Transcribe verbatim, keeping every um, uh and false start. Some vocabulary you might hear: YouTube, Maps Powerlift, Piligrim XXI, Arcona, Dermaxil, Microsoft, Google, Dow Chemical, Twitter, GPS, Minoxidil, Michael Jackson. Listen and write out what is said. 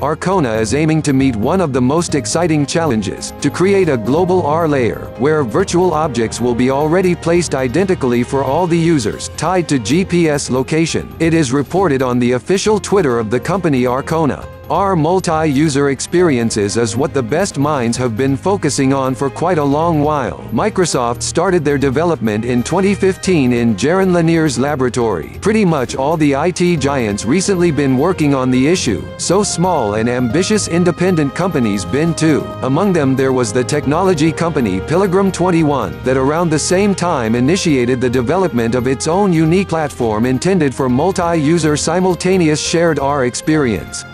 Arcona is aiming to meet one of the most exciting challenges, to create a global R layer, where virtual objects will be already placed identically for all the users, tied to G P S location. It is reported on the official Twitter of the company Arcona. "Our multi-user experiences is what the best minds have been focusing on for quite a long while." Microsoft started their development in twenty fifteen in Jaron Lanier's laboratory. "Pretty much all the I T giants recently been working on the issue, so small and ambitious independent companies been too." Among them there was the technology company Piligrim twenty-one, that around the same time initiated the development of its own unique platform intended for multi-user simultaneous shared R experience.